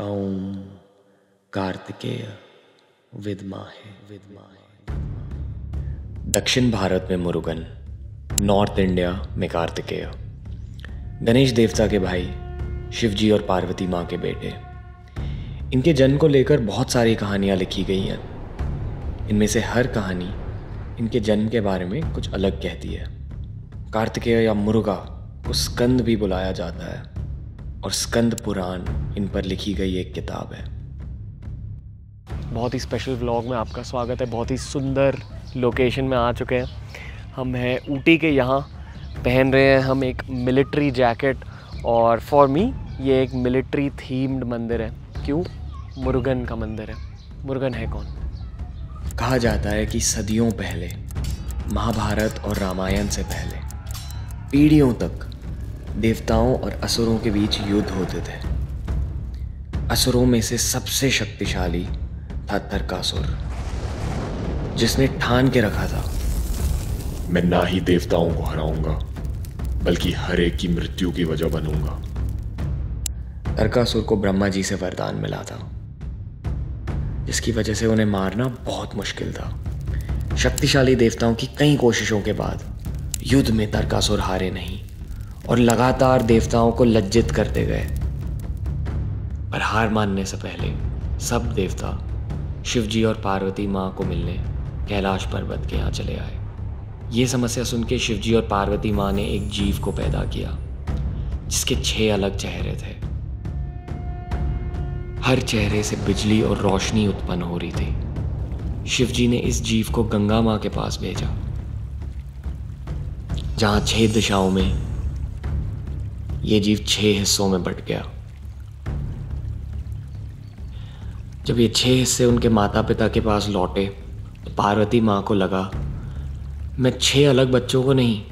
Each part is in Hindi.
ओम कार्तिकेय विद्महे। दक्षिण भारत में मुरुगन, नॉर्थ इंडिया में कार्तिकेय, गणेश देवता के भाई शिवजी और पार्वती माँ के बेटे। इनके जन्म को लेकर बहुत सारी कहानियाँ लिखी गई हैं। इनमें से हर कहानी इनके जन्म के बारे में कुछ अलग कहती है। कार्तिकेय या मुर्गा को स्कंद भी बुलाया जाता है और स्कंद पुराण इन पर लिखी गई एक किताब है। बहुत ही स्पेशल व्लॉग में आपका स्वागत है। बहुत ही सुंदर लोकेशन में आ चुके हैं। हम हैं ऊटी के, यहाँ पहन रहे हैं हम एक मिलिट्री जैकेट और फॉर मी ये एक मिलिट्री थीम्ड मंदिर है। क्यों? मुरुगन का मंदिर है। मुरुगन है कौन? कहा जाता है कि सदियों पहले, महाभारत और रामायण से पहले, पीढ़ियों तक देवताओं और असुरों के बीच युद्ध होते थे। असुरों में से सबसे शक्तिशाली था तरकासुर, जिसने ठान के रखा था, मैं ना ही देवताओं को हराऊंगा बल्कि हर एक की मृत्यु की वजह बनूंगा। तरकासुर को ब्रह्मा जी से वरदान मिला था, जिसकी वजह से उन्हें मारना बहुत मुश्किल था। शक्तिशाली देवताओं की कई कोशिशों के बाद युद्ध में तरकासुर हारे नहीं और लगातार देवताओं को लज्जित करते गए। पर हार मानने से पहले सब देवता शिवजी और पार्वती माँ को मिलने कैलाश पर्वत के यहाँ चले आए। ये समस्या सुन के शिवजी और पार्वती माँ ने एक जीव को पैदा किया, जिसके 6 अलग चेहरे थे। हर चेहरे से बिजली और रोशनी उत्पन्न हो रही थी। शिवजी ने इस जीव को गंगा माँ के पास भेजा, जहाँ 6 दिशाओं में ये जीव 6 हिस्सों में बंट गया। जब ये 6 हिस्से उनके माता पिता के पास लौटे तो पार्वती माँ को लगा, मैं 6 अलग बच्चों को नहीं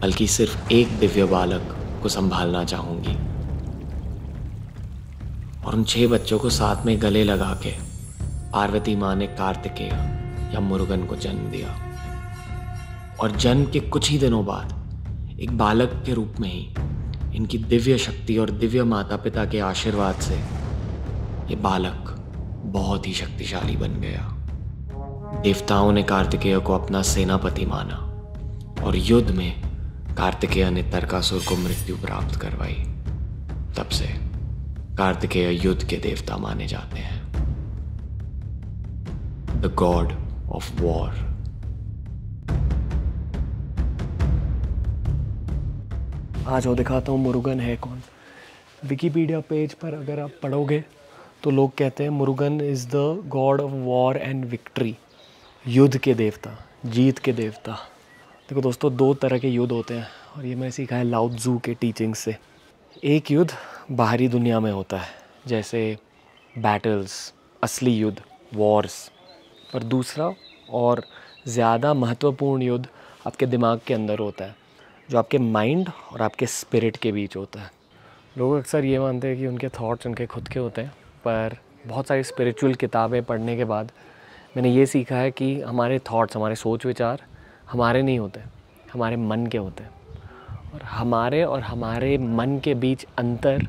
बल्कि सिर्फ एक दिव्य बालक को संभालना चाहूंगी। और उन 6 बच्चों को साथ में गले लगा के पार्वती माँ ने कार्तिकेय या मुरुगन को जन्म दिया। और जन्म के कुछ ही दिनों बाद एक बालक के रूप में ही इनकी दिव्य शक्ति और दिव्य माता पिता के आशीर्वाद से ये बालक बहुत ही शक्तिशाली बन गया। देवताओं ने कार्तिकेय को अपना सेनापति माना और युद्ध में कार्तिकेय ने तरकासुर को मृत्यु प्राप्त करवाई। तब से कार्तिकेय युद्ध के देवता माने जाते हैं, द गॉड ऑफ वॉर। आज वो दिखाता हूँ मुरुगन है कौन। विकीपीडिया पेज पर अगर आप पढ़ोगे तो लोग कहते हैं Murugan is the god of war and victory, युद्ध के देवता, जीत के देवता। देखो दोस्तों, 2 तरह के युद्ध होते हैं और ये मैंने सीखा है लाओत्ज़ू के टीचिंग से। एक युद्ध बाहरी दुनिया में होता है, जैसे बैटल्स, असली युद्ध, वॉर्स। पर दूसरा और ज़्यादा महत्वपूर्ण युद्ध आपके दिमाग के अंदर होता है, जो आपके माइंड और आपके स्पिरिट के बीच होता है। लोग अक्सर ये मानते हैं कि उनके थॉट्स उनके खुद के होते हैं, पर बहुत सारी स्पिरिचुअल किताबें पढ़ने के बाद मैंने ये सीखा है कि हमारे थॉट्स, हमारे सोच विचार हमारे नहीं होते, हमारे मन के होते हैं। और हमारे मन के बीच अंतर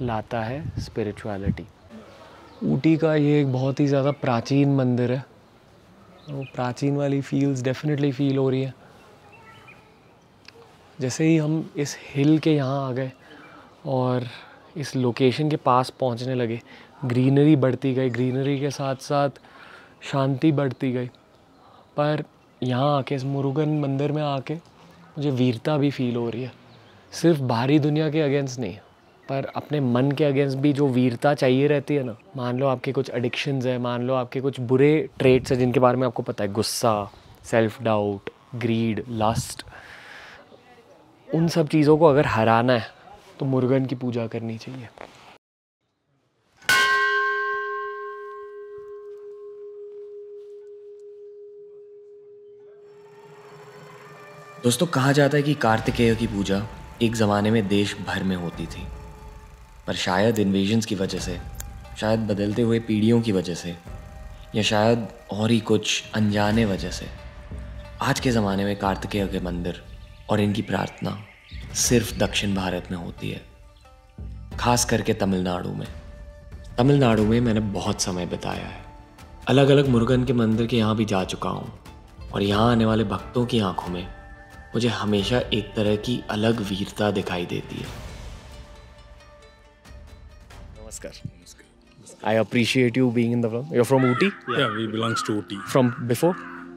लाता है स्पिरिचुअलिटी। ऊटी का ये एक बहुत ही ज़्यादा प्राचीन मंदिर है। वो प्राचीन वाली फील्स डेफिनेटली फील हो रही है। जैसे ही हम इस हिल के यहाँ आ गए और इस लोकेशन के पास पहुँचने लगे, ग्रीनरी बढ़ती गई, ग्रीनरी के साथ साथ शांति बढ़ती गई। पर यहाँ आके, इस मुरुगन मंदिर में आके, मुझे वीरता भी फील हो रही है। सिर्फ बाहरी दुनिया के अगेंस्ट नहीं, पर अपने मन के अगेंस्ट भी जो वीरता चाहिए रहती है ना। मान लो आपके कुछ एडिक्शंस हैं, मान लो आपके कुछ बुरे ट्रेट्स हैं जिनके बारे में आपको पता है, गुस्सा, सेल्फ डाउट, ग्रीड, लस्ट। उन सब चीज़ों को अगर हराना है तो मुरुगन की पूजा करनी चाहिए। दोस्तों, कहा जाता है कि कार्तिकेय की पूजा एक ज़माने में देश भर में होती थी, पर शायद इन्वेजन्स की वजह से, शायद बदलते हुए पीढ़ियों की वजह से, या शायद और ही कुछ अनजाने वजह से, आज के ज़माने में कार्तिकेय के मंदिर और इनकी प्रार्थना सिर्फ दक्षिण भारत में होती है, खास करके तमिलनाडु में। तमिलनाडु में मैंने बहुत समय बिताया है। अलग अलग मुरुगन के मंदिर के यहाँ भी जा चुका हूँ और यहाँ आने वाले भक्तों की आंखों में मुझे हमेशा एक तरह की अलग वीरता दिखाई देती है। नमस्कार। I appreciate you being in the vlog. You're from Ooty? Yeah, we belongs to Ooty. From before?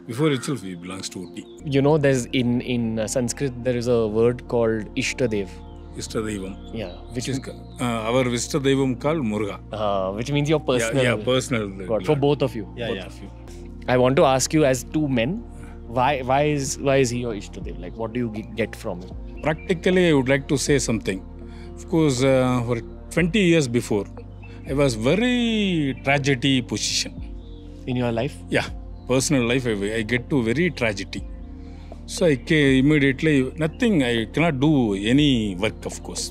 Before itself, we belongs to Ooty. You know, there's in Sanskrit there is a word called Ishtadev. Ishtadevam. Yeah, which is our Ishtadevam called Muruga. Which means your personal. Yeah, personal. God, for both of you. Yeah, both of you. I want to ask you, as two men, why is he your Ishtadev? Like, what do you get from him? Practically, I would like to say something. Of course, for 20 years before. I was very tragedy position in your life. Yeah, personal life. I get to very tragedy, so I immediately nothing. I cannot do any work, of course.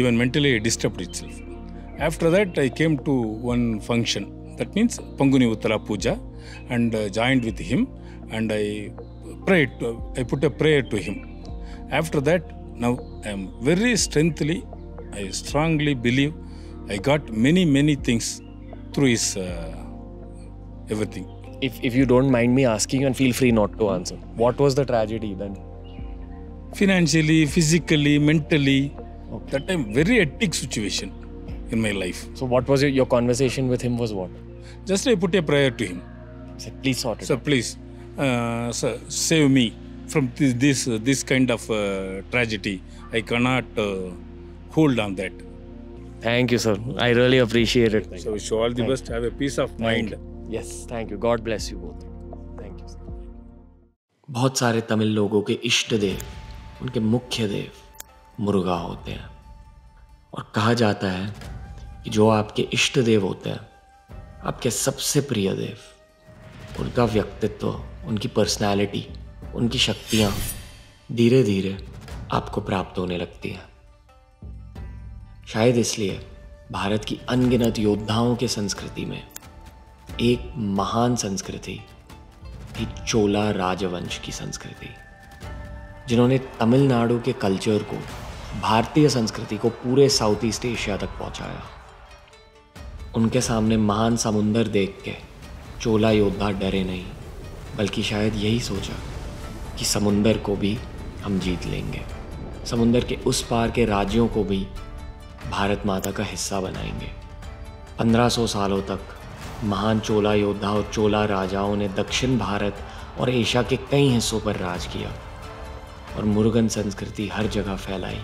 Even mentally disturbed itself. After that, I came to one function. That means Panguni Uttara Puja, and joined with him, and I prayed. I put a prayer to him. After that, now I am very strongly. I strongly believe. I got many things through his everything. If you don't mind me asking, and feel free not to answer, what was the tragedy then? Financially, physically, mentally. Okay. That time very hectic situation in my life. So what was your conversation with him was what? Just I put a prayer to him. Sir, please sort it. Sir, please, sir, save me from this kind of tragedy. I cannot hold on that. Thank you, sir. I really appreciate it. So wish you all the best. Have a peace of mind. Yes, thank you. God bless you both. Thank you, sir. बहुत सारे तमिल लोगों के इष्ट देव, उनके मुख्य देव मुर्गा होते हैं, और कहा जाता है कि जो आपके इष्ट देव होते हैं, आपके सबसे प्रिय देव, उनका व्यक्तित्व, उनकी पर्सनैलिटी, उनकी शक्तियाँ धीरे धीरे आपको प्राप्त होने लगती हैं। शायद इसलिए भारत की अनगिनत योद्धाओं के संस्कृति में एक महान संस्कृति थी चोला राजवंश की संस्कृति, जिन्होंने तमिलनाडु के कल्चर को, भारतीय संस्कृति को पूरे साउथ ईस्ट एशिया तक पहुंचाया। उनके सामने महान समुंदर देख के चोला योद्धा डरे नहीं, बल्कि शायद यही सोचा कि समुंदर को भी हम जीत लेंगे, समुंदर के उस पार के राज्यों को भी भारत माता का हिस्सा बनाएंगे। 1500 सालों तक महान चोला योद्धा और चोला राजाओं ने दक्षिण भारत और एशिया के कई हिस्सों पर राज किया और मुरुगन संस्कृति हर जगह फैलाई।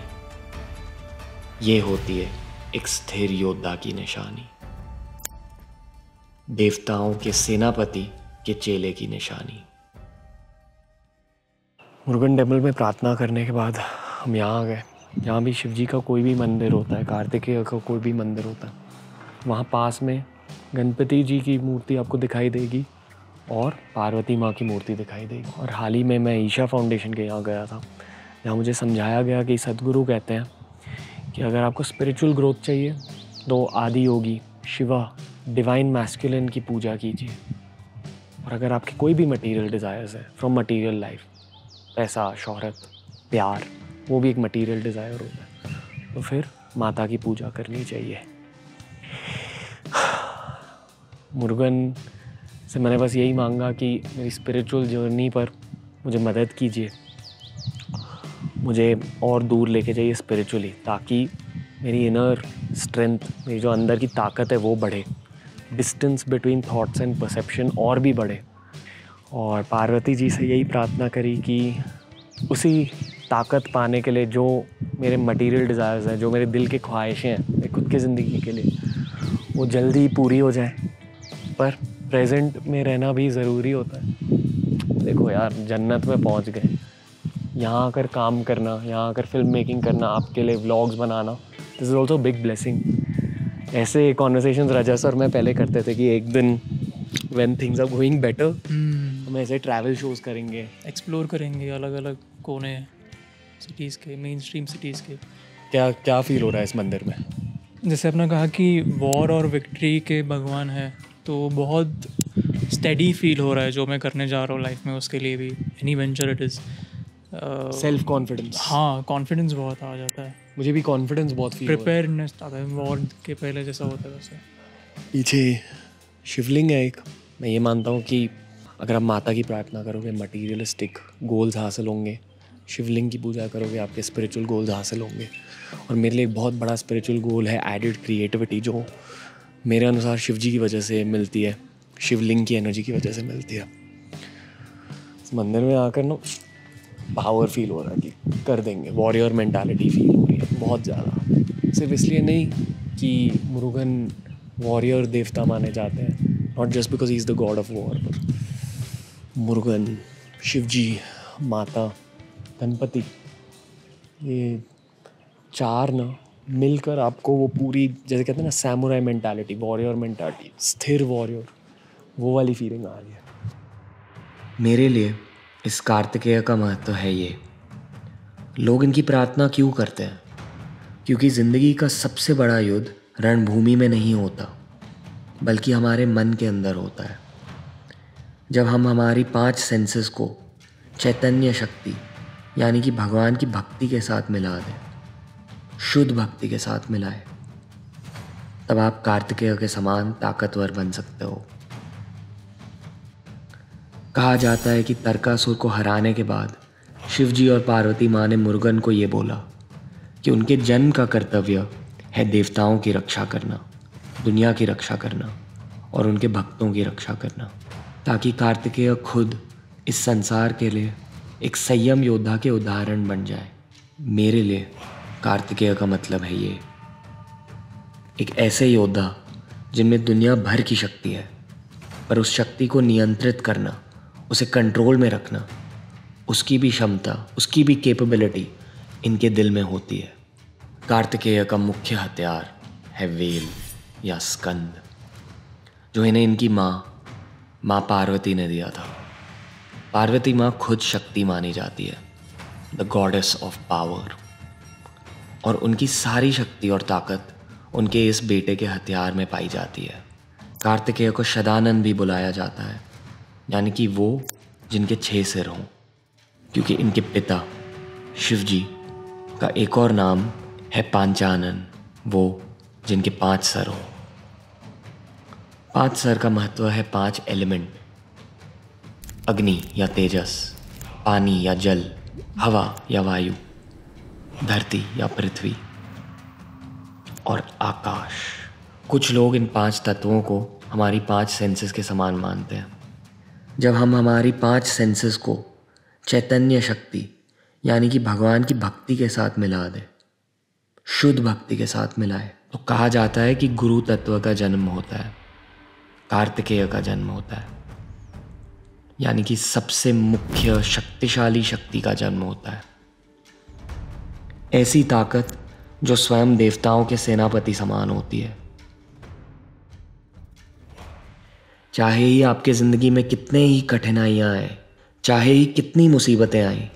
ये होती है एक स्थिर योद्धा की निशानी, देवताओं के सेनापति के चेले की निशानी। मुरुगन टेम्पल में प्रार्थना करने के बाद हम यहाँ आ गए। जहाँ भी शिवजी का कोई भी मंदिर होता है, कार्तिकेय का कोई भी मंदिर होता है, वहाँ पास में गणपति जी की मूर्ति आपको दिखाई देगी और पार्वती माँ की मूर्ति दिखाई देगी। और हाल ही में मैं ईशा फाउंडेशन के यहाँ गया था, जहाँ मुझे समझाया गया कि सद्गुरु कहते हैं कि अगर आपको स्पिरिचुअल ग्रोथ चाहिए तो आदि योगी, शिवा, डिवाइन मैस्कुलिन की पूजा कीजिए। और अगर आपके कोई भी मटीरियल डिज़ायर्स है फ्रॉम मटीरियल लाइफ, पैसा, शोहरत, प्यार, वो भी एक मटेरियल डिज़ायर होता है, तो फिर माता की पूजा करनी चाहिए। मुरुगन से मैंने बस यही मांगा कि मेरी स्पिरिचुअल जर्नी पर मुझे मदद कीजिए, मुझे और दूर लेके जाइए स्पिरिचुअली, ताकि मेरी इनर स्ट्रेंथ, मेरी जो अंदर की ताकत है वो बढ़े, distance between thoughts and perception और भी बढ़े। और पार्वती जी से यही प्रार्थना करी कि उसी ताकत पाने के लिए जो मेरे मटेरियल डिज़ायर्स हैं, जो मेरे दिल की ख्वाहिशें हैं मेरे खुद की ज़िंदगी के लिए, वो जल्दी पूरी हो जाए। पर प्रेजेंट में रहना भी ज़रूरी होता है। देखो यार, जन्नत में पहुंच गए, यहाँ आकर काम करना, यहाँ आकर फिल्म मेकिंग करना, आपके लिए व्लॉग्स बनाना, this is also big blessing. ऐसे कॉन्वर्सेशन रजस और मैं पहले करते थे कि एक दिन when things are going better हम ऐसे ट्रैवल शोज़ करेंगे, एक्सप्लोर करेंगे अलग अलग कोने सिटीज़ के, मेन स्ट्रीम सिटीज़ के। क्या क्या फील हो रहा है इस मंदिर में? जैसे आपने कहा कि वॉर और विक्ट्री के भगवान है, तो बहुत स्टेडी फील हो रहा है जो मैं करने जा रहा हूँ लाइफ में, उसके लिए भी any venture it is. Self confidence, हाँ, कॉन्फिडेंस बहुत आ जाता है। मुझे भी कॉन्फिडेंस बहुत फील प्रिपेयर्डनेस आता है वॉर के पहले जैसा होता है वैसे। पीछे शिवलिंग है एक। मैं ये मानता हूँ कि अगर आप माता की प्रार्थना करोगे मटीरियलिस्टिक गोल्स हासिल होंगे, शिवलिंग की पूजा करोगे आपके स्पिरिचुअल गोल्स हासिल होंगे। और मेरे लिए एक बहुत बड़ा स्पिरिचुअल गोल है एडेड क्रिएटिविटी, जो मेरे अनुसार शिवजी की वजह से मिलती है, शिवलिंग की एनर्जी की वजह से मिलती है। इस मंदिर में आकर ना पावर फील हो रहा है कि कर देंगे, वॉरियर मेंटालिटी फील हो रही है बहुत ज़्यादा। सिर्फ इसलिए नहीं कि मुरुगन वॉरियर देवता माने जाते हैं, not just because he is the god of war, पर मुरुगन, शिवजी, माता, गणपति, ये चार ना मिलकर आपको वो पूरी, जैसे कहते हैं ना सैमुराई मेंटालिटी, वॉरियर मेंटालिटी, स्थिर वॉरियर, वो वाली फीलिंग आ रही है। मेरे लिए इस कार्तिकेय का महत्व है ये। लोग इनकी प्रार्थना क्यों करते हैं? क्योंकि ज़िंदगी का सबसे बड़ा युद्ध रणभूमि में नहीं होता, बल्कि हमारे मन के अंदर होता है। जब हम हमारी 5 सेंसेस को चैतन्य शक्ति यानी कि भगवान की भक्ति के साथ मिला दें, शुद्ध भक्ति के साथ मिलाएं, तब आप कार्तिकेय के समान ताकतवर बन सकते हो। कहा जाता है कि तरकासुर को हराने के बाद शिवजी और पार्वती माँ ने मुरुगन को ये बोला कि उनके जन्म का कर्तव्य है देवताओं की रक्षा करना, दुनिया की रक्षा करना और उनके भक्तों की रक्षा करना, ताकि कार्तिकेय खुद इस संसार के लिए एक संयम योद्धा के उदाहरण बन जाए। मेरे लिए कार्तिकेय का मतलब है ये, एक ऐसे योद्धा जिनमें दुनिया भर की शक्ति है, पर उस शक्ति को नियंत्रित करना, उसे कंट्रोल में रखना, उसकी भी क्षमता, उसकी भी कैपेबिलिटी इनके दिल में होती है। कार्तिकेय का मुख्य हथियार है वेल या स्कंद, जो इन्हें इनकी माँ पार्वती ने दिया था। पार्वती माँ खुद शक्ति मानी जाती है, द गॉडेस ऑफ पावर, और उनकी सारी शक्ति और ताकत उनके इस बेटे के हथियार में पाई जाती है। कार्तिकेय को शदानन भी बुलाया जाता है, यानी कि वो जिनके 6 सिर हों, क्योंकि इनके पिता शिवजी का एक और नाम है पांचानन, वो जिनके 5 सर हों। 5 सर का महत्व है 5 एलिमेंट, अग्नि या तेजस, पानी या जल, हवा या वायु, धरती या पृथ्वी और आकाश। कुछ लोग इन 5 तत्वों को हमारी 5 सेंसेस के समान मानते हैं। जब हम हमारी 5 सेंसेस को चैतन्य शक्ति यानी कि भगवान की भक्ति के साथ मिला दें, शुद्ध भक्ति के साथ मिलाए, तो कहा जाता है कि गुरु तत्व का जन्म होता है, कार्तिकेय का जन्म होता है, यानी कि सबसे मुख्य शक्तिशाली शक्ति का जन्म होता है, ऐसी ताकत जो स्वयं देवताओं के सेनापति समान होती है। चाहे ही आपके ज़िंदगी में कितने ही कठिनाइयाँ आएँ, चाहे ही कितनी मुसीबतें आएँ,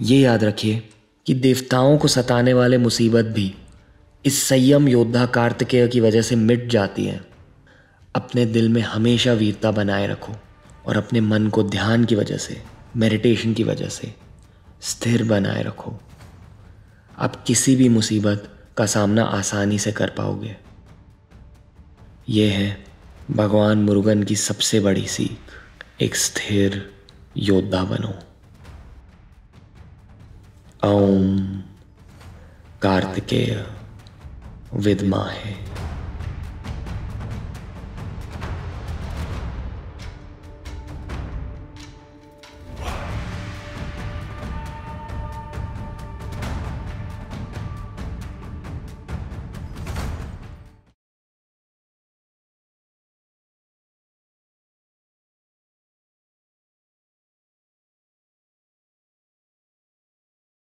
ये याद रखिए कि देवताओं को सताने वाले मुसीबत भी इस संयम योद्धा कार्तिकेय की वजह से मिट जाती है। अपने दिल में हमेशा वीरता बनाए रखो और अपने मन को ध्यान की वजह से, मेडिटेशन की वजह से स्थिर बनाए रखो। आप किसी भी मुसीबत का सामना आसानी से कर पाओगे। ये है भगवान मुरुगन की सबसे बड़ी सीख, एक स्थिर योद्धा बनो। ओम कार्तिकेय विद्महे।